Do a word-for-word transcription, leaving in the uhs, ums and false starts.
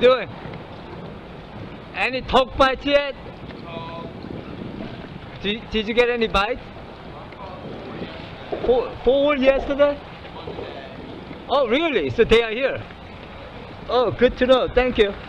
you doing? Any tok bites yet? No. Did, did you get any bites? Four, four yesterday? Oh really? So they are here. Oh, good to know. Thank you.